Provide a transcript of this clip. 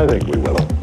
I think we will.